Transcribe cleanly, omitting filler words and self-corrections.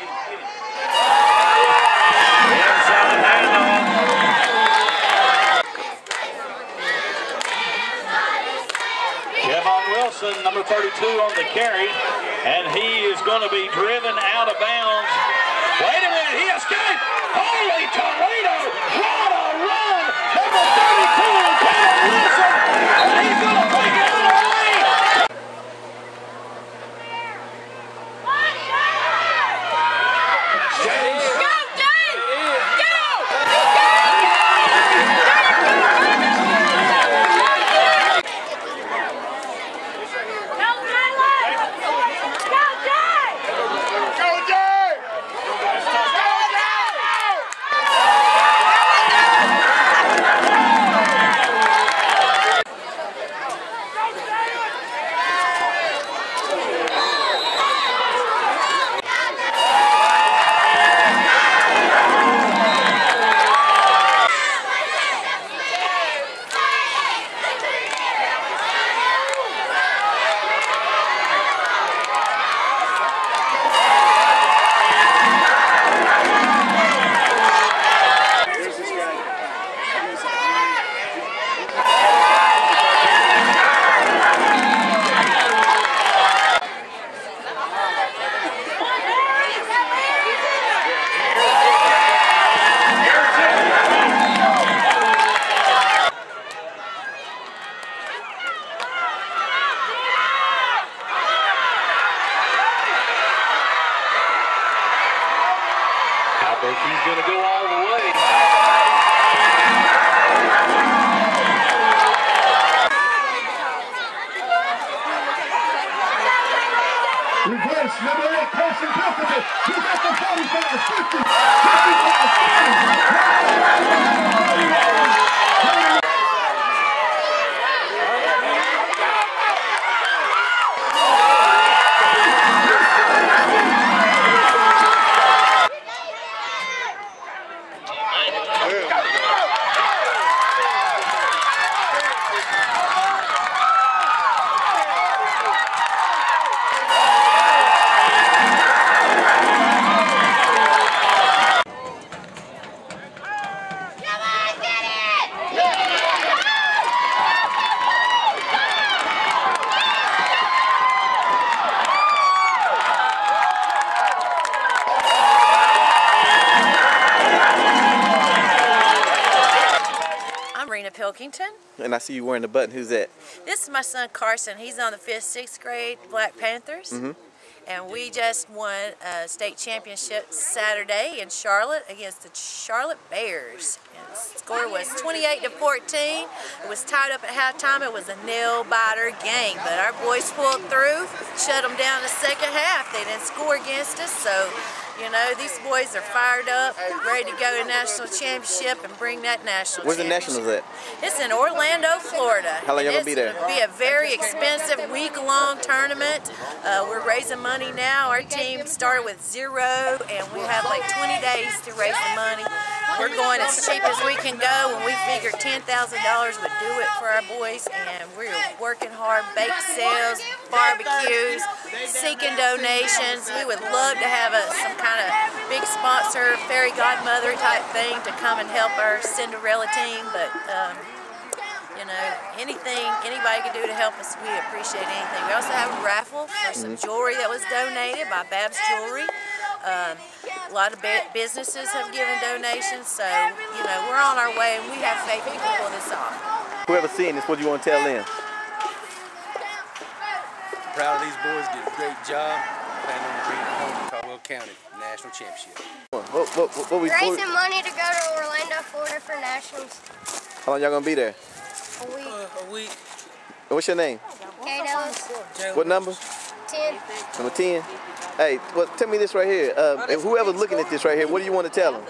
Kevin Wilson, number 32 on the carry, and he is going to be driven out of bounds. Wait a minute, he escaped! Holy Toledo! What a run! Number 32, Kevin Wilson, and he's going to take it out of the lead! James! Go, James! Get out! Go, Jalen! Go, Jay! Go, Jay! Go, he's going to go all the way. Reverse, number 8, Carson. He got the 45, 50, 55, 50. And I see you wearing the button. Who's that? This is my son Carson. He's on the 5th, 6th grade Black Panthers. Mm-hmm. And we just won a state championship Saturday in Charlotte against the Charlotte Bears. And the score was 28-14. It was tied up at halftime. It was a nail-biter game. But our boys pulled through, shut them down the second half. They didn't score against us, so you know, these boys are fired up, ready to go to national championship and bring that national championship. Where's the nationals at? It's in Orlando, Florida. How long y'all gonna be there? It's gonna be a very expensive week-long tournament. We're raising money now. Our team started with 0, and we have like 20 days to raise the money. We're going as cheap as we can go, and we figured $10,000 would do it for our boys, and we're working hard. Bake sales, barbecues, seeking donations. We would love to have some kind of big sponsor, fairy godmother type thing to come and help our Cinderella team, but you know, anything anybody can do to help us, we appreciate anything. We also have a raffle for some jewelry that was donated by Babs Jewelry. A lot of businesses have given donations, so you know, we're on our way, and we have faith we can pull this off. Whoever's seeing this, what do you want to tell them? I'm proud of these boys. Did a great job. Planning on bringing home to Caldwell County national championship. What we raising money to go to Orlando, Florida for nationals. How long y'all gonna be there? A week. A week. What's your name? Jalen. What number? 10. Number 10. Hey, well, tell me this right here. If whoever's looking at this right here, what do you want to tell them?